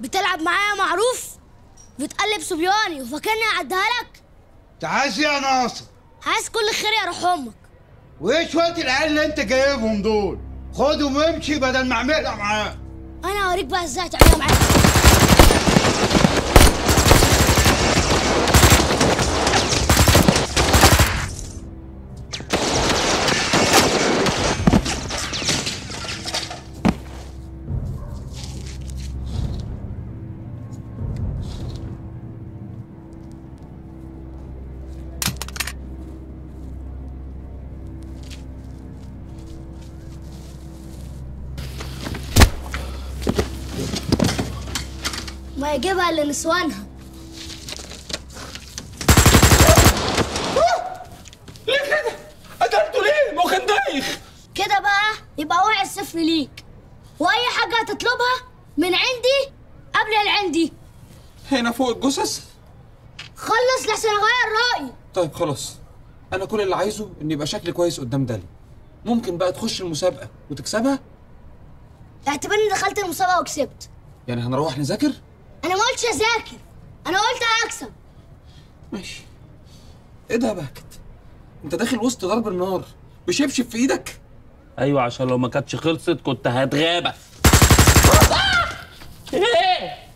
بتلعب معايا معروف؟ بتقلب صبياني وفاكرني اعديها لك؟ تعاس يا ناصر، عايز كل خير يا روح امك. وايه شويه العيال اللي انت جايبهم دول؟ خدهم وامشي بدل ما اعملها معاك. انا هوريك بقى ازاي تعملها معاك. ما يجيبها لنسوانها. ليه كده؟ قتلته ليه؟ ما هو كان دايخ. كده بقى يبقى وعي الصفر ليك، واي حاجه هتطلبها من عندي قبل العندي. هنا فوق الجثث؟ خلص لحسن اغير رايي. طيب خلاص، انا كل اللي عايزه ان يبقى شكلي كويس قدام دالي. ممكن بقى تخش المسابقه وتكسبها؟ اعتبرني دخلت المسابقه وكسبت. يعني هنروح نذاكر؟ أنا ما قلتش أذاكر، أنا قلت أكسب. ماشي. إيه ده يا بهجت؟ أنت داخل وسط ضرب النار، بشبشب في إيدك؟ أيوه، عشان لو ما كانتش خلصت كنت هتغابى. إيه؟